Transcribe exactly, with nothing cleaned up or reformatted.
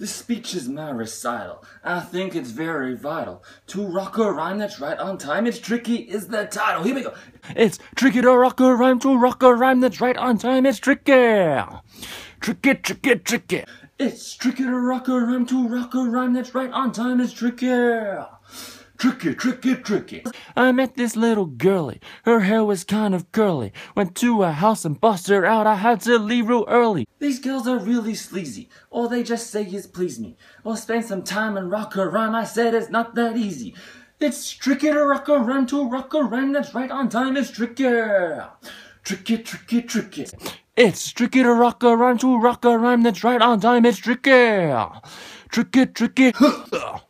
This speech is my recital. I think it's very vital to rock a rhyme that's right on time. It's tricky is the title. Here we go. It's tricky to rock a rhyme, to rock a rhyme that's right on time. It's tricky. Tricky, tricky, tricky. It's tricky to rock a rhyme, to rock a rhyme that's right on time. It's tricky. Tricky, tricky, tricky. I met this little girlie. Her hair was kind of curly. Went to her house and bust her out. I had to leave real early. These girls are really sleazy. All they just say is please me. Or spend some time and rock a rhyme. I said it's not that easy. It's tricky to rock a rhyme, to rock a rhyme that's right on time. It's tricky. Tricky, tricky, tricky. It's tricky to rock a rhyme, to rock a rhyme that's right on time. It's tricky. Tricky, tricky.